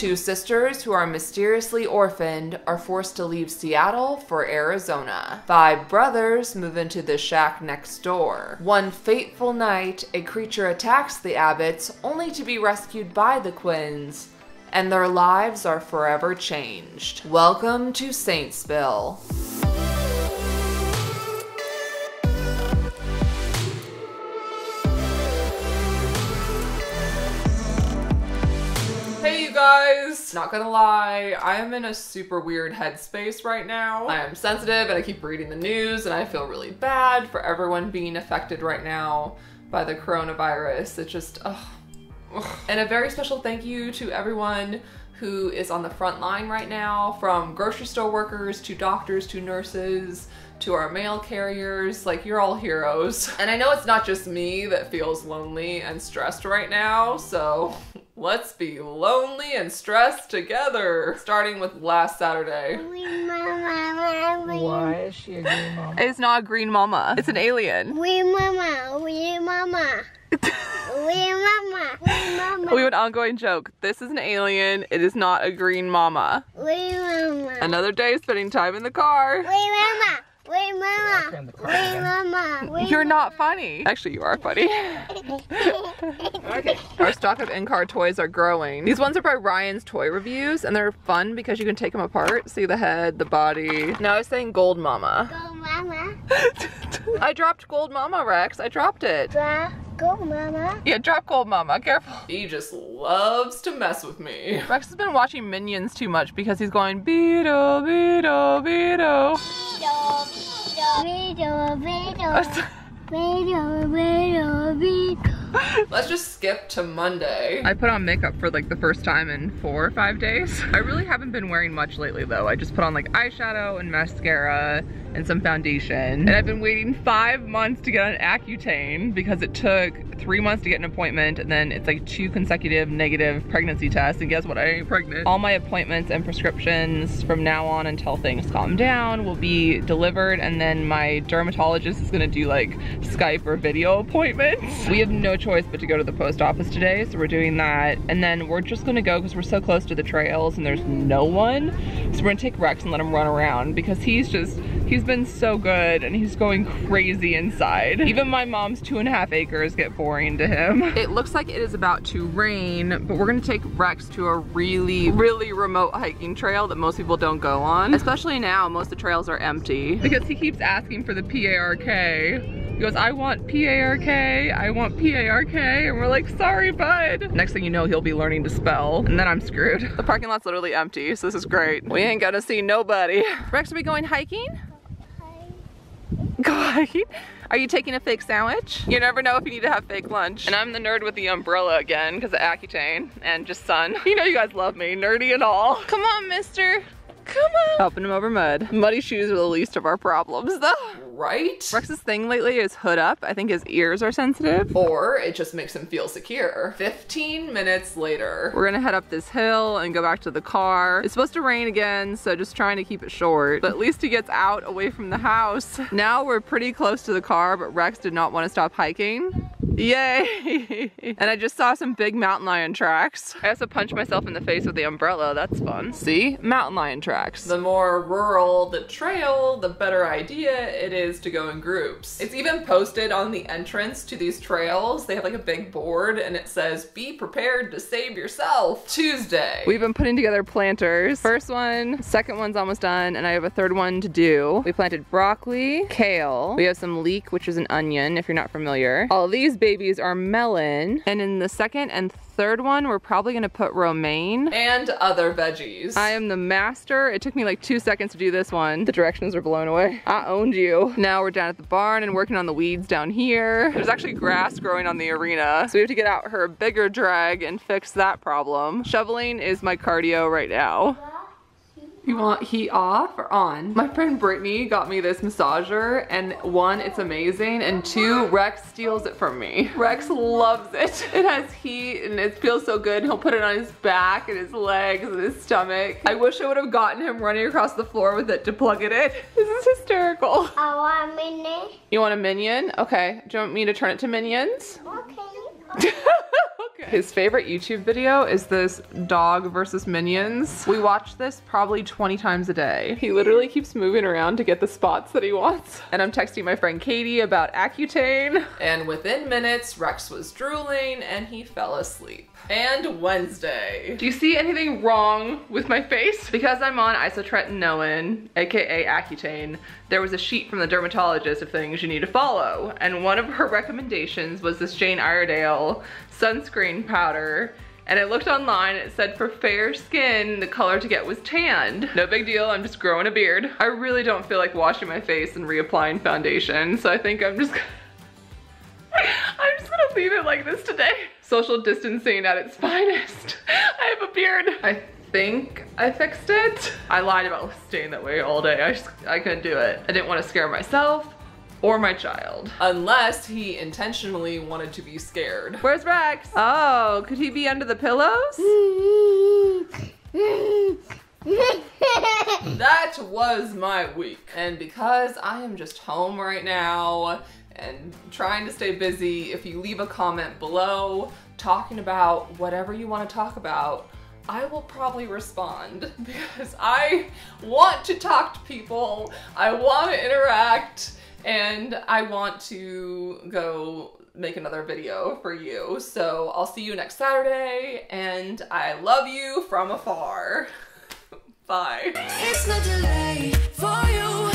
Two sisters who are mysteriously orphaned are forced to leave Seattle for Arizona. Five brothers move into the shack next door. One fateful night, a creature attacks the Abbotts only to be rescued by the Quins, and their lives are forever changed. Welcome to Saintsville. Guys, not gonna lie, I am in a super weird headspace right now. I am sensitive and I keep reading the news and I feel really bad for everyone being affected right now by the coronavirus. It's just, ugh. And a very special thank you to everyone who is on the front line right now, from grocery store workers to doctors to nurses to our mail carriers. Like, you're all heroes. And I know it's not just me that feels lonely and stressed right now, so let's be lonely and stressed together. Starting with last Saturday. Green mama, why is she a green mama? It's not a green mama. It's an alien. Green mama, green mama. We have an ongoing joke. This is an alien. It is not a green mama. Green mama. Another day spending time in the car. Green mama. Wait, mama. Wait, mama. Wait, you're not funny. Actually, you are funny. Okay. Our stock of in-car toys are growing. These ones are by Ryan's Toy Reviews, and they're fun because you can take them apart. See the head, the body. Now I was saying gold mama. Gold mama. I dropped gold mama, Rex. I dropped it. Drop gold mama. Yeah, drop gold mama. Careful. He just loves to mess with me. Rex has been watching Minions too much because he's going, Beetle, Beetle, Beetle. Beetle. Let's just skip to Monday. I put on makeup for like the first time in 4 or 5 days. I really haven't been wearing much lately though. I just put on like eyeshadow and mascara and some foundation. And I've been waiting 5 months to get on Accutane because it took 3 months to get an appointment, and then it's like 2 consecutive negative pregnancy tests, and guess what, I ain't pregnant. All my appointments and prescriptions from now on until things calm down will be delivered, and then my dermatologist is gonna do like Skype or video appointments. We have no choice but to go to the post office today, so we're doing that, and then we're just gonna go because we're so close to the trails and there's no one, so we're gonna take Rex and let him run around because he's been so good and he's going crazy inside. Even my mom's 2.5 acres get bored to him. It looks like it is about to rain, but we're gonna take Rex to a really, really remote hiking trail that most people don't go on. Especially now, most of the trails are empty. Because he keeps asking for the PARK. He goes, I want PARK, I want PARK, and we're like, sorry, bud. Next thing you know, he'll be learning to spell, and then I'm screwed. The parking lot's literally empty, so this is great. We ain't gonna see nobody. Rex, are we going hiking? Go hiking? Are you taking a fake sandwich? You never know if you need to have fake lunch. And I'm the nerd with the umbrella again because of Accutane and just sun. You know you guys love me, nerdy and all. Come on, mister. Come on. Helping him over mud. Muddy shoes are the least of our problems though. Right? Rex's thing lately is hood up. I think his ears are sensitive. Or it just makes him feel secure. 15 minutes later. We're gonna head up this hill and go back to the car. It's supposed to rain again, so just trying to keep it short. But at least he gets out away from the house. Now we're pretty close to the car, but Rex did not want to stop hiking. Yay! And I just saw some big mountain lion tracks. I also punched myself in the face with the umbrella. That's fun. See? Mountain lion tracks. The more rural the trail, the better idea it is to go in groups. It's even posted on the entrance to these trails. They have like a big board and it says, be prepared to save yourself. Tuesday. We've been putting together planters. First one, second one's almost done, and I have a third one to do. We planted broccoli, kale. We have some leek, which is an onion, if you're not familiar. All these babies are melon, and in the second and third one we're probably gonna put romaine and other veggies. I am the master. It took me like 2 seconds to do this one. The directions are blown away. I owned you. Now we're down at the barn and working on the weeds down here. There's actually grass growing on the arena, so we have to get out her bigger drag and fix that problem. Shoveling is my cardio right now. You want heat off or on? My friend Brittany got me this massager, and 1, it's amazing, and 2, Rex steals it from me. Rex loves it. It has heat and it feels so good. He'll put it on his back and his legs and his stomach. I wish I would have gotten him running across the floor with it to plug it in. This is hysterical. I want a minion. You want a minion? Okay. Do you want me to turn it to minions? Okay. His favorite YouTube video is this dog versus Minions. We watch this probably 20 times a day. He literally keeps moving around to get the spots that he wants. And I'm texting my friend Katie about Accutane. And within minutes, Rex was drooling and he fell asleep. And Wednesday. Do you see anything wrong with my face? Because I'm on isotretinoin, aka Accutane, there was a sheet from the dermatologist of things you need to follow. And one of her recommendations was this Jane Iredale sunscreen powder. And I looked online, it said for fair skin, the color to get was tanned. No big deal, I'm just growing a beard. I really don't feel like washing my face and reapplying foundation, so I think I'm just I'm just gonna leave it like this today. Social distancing at its finest. I have a beard. I think I fixed it. I lied about staying that way all day. I couldn't do it. I didn't want to scare myself or my child. Unless he intentionally wanted to be scared. Where's Rex? Oh, could he be under the pillows? That was my week. And because I am just home right now, and trying to stay busy, if you leave a comment below talking about whatever you want to talk about, I will probably respond because I want to talk to people, I want to interact, and I want to go make another video for you. So I'll see you next Saturday, and I love you from afar. Bye. It's no delay for you.